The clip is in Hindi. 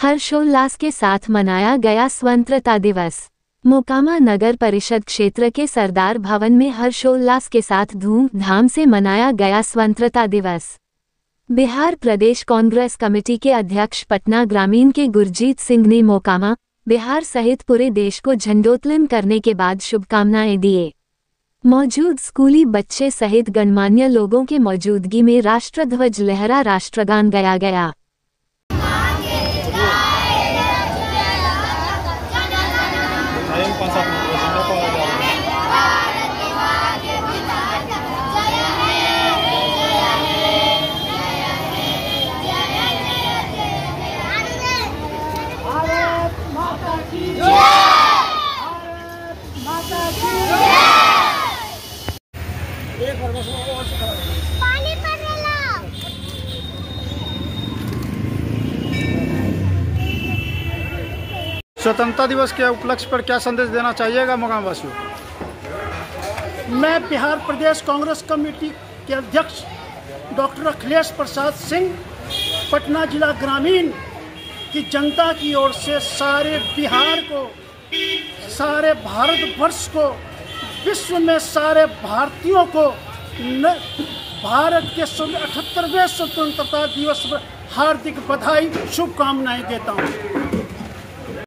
हर्षोल्लास के साथ मनाया गया स्वतंत्रता दिवस। मोकामा नगर परिषद क्षेत्र के सरदार भवन में हर्षोल्लास के साथ धूमधाम से मनाया गया स्वतंत्रता दिवस। बिहार प्रदेश कांग्रेस कमेटी के अध्यक्ष पटना ग्रामीण के गुरजीत सिंह ने मोकामा, बिहार सहित पूरे देश को झंडोत्तोलन करने के बाद शुभकामनाएं दिए। मौजूद स्कूली बच्चे सहित गणमान्य लोगों के मौजूदगी में राष्ट्रध्वज लहरा राष्ट्रगान गाया गया। पानी पर स्वतंत्रता दिवस के उपलक्ष्य पर क्या संदेश देना चाहिएगा मोकामा वासियों? मैं बिहार प्रदेश कांग्रेस कमेटी के अध्यक्ष डॉक्टर अखिलेश प्रसाद सिंह पटना जिला ग्रामीण की जनता की ओर से सारे बिहार को, सारे भारतवर्ष को, विश्व में सारे भारतीयों को भारत के 78वें स्वतंत्रता दिवस पर हार्दिक बधाई शुभकामनाएं देता हूं।